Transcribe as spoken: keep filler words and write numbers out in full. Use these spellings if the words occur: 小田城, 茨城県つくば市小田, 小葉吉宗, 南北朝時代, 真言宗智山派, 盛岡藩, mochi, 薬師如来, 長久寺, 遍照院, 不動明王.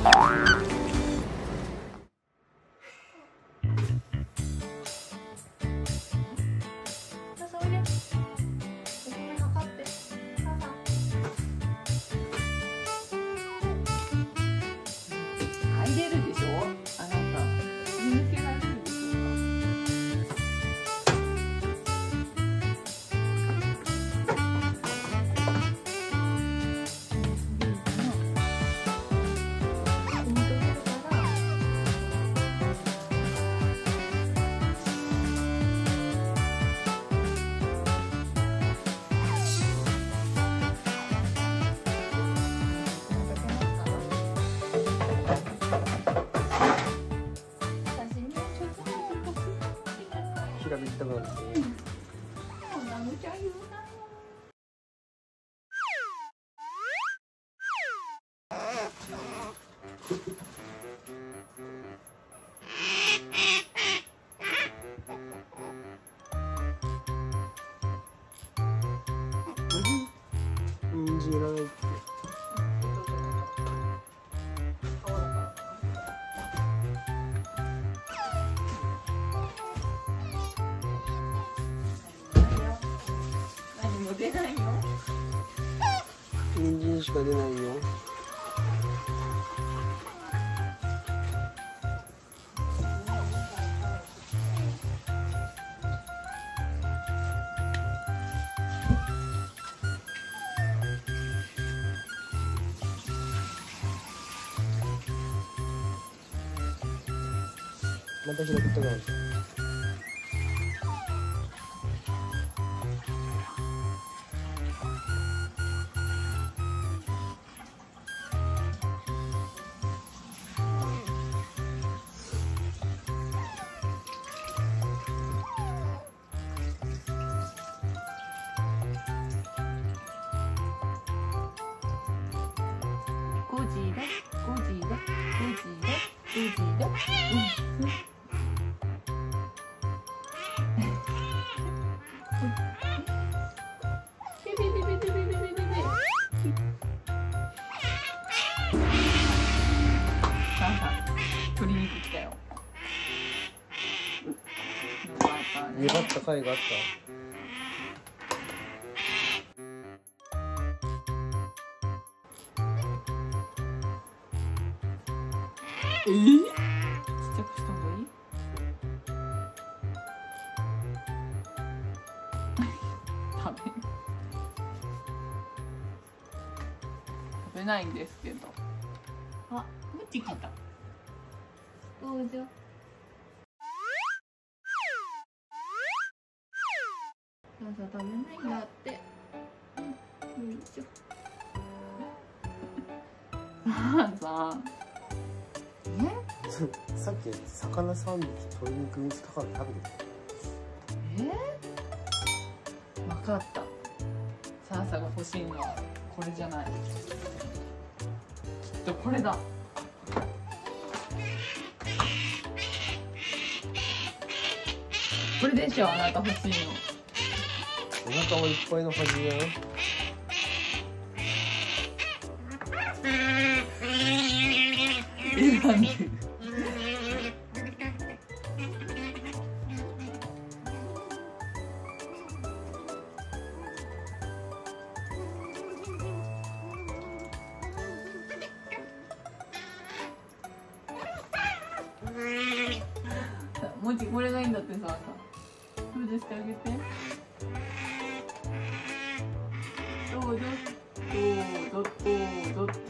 出ないよ。人参しか出ないよ。また拾ったから。粘った甲斐があった。えー、ちっちゃくした方がいい？食べ、食べないんですけど。あ、ムチ来た。どうぞ。朝食べないんだって。うん、よいしょ。さあ。さっき魚さんびき鶏肉にしたから食べてた。えー、分かった。サーサが欲しいのはこれじゃない、きっとこれだ。これでしょ、あなた欲しいの。お腹はいっぱいのはずだよ。え、なんでもち、これがいいんだってさ、どうでしてあげて。どうぞどうぞどうぞ。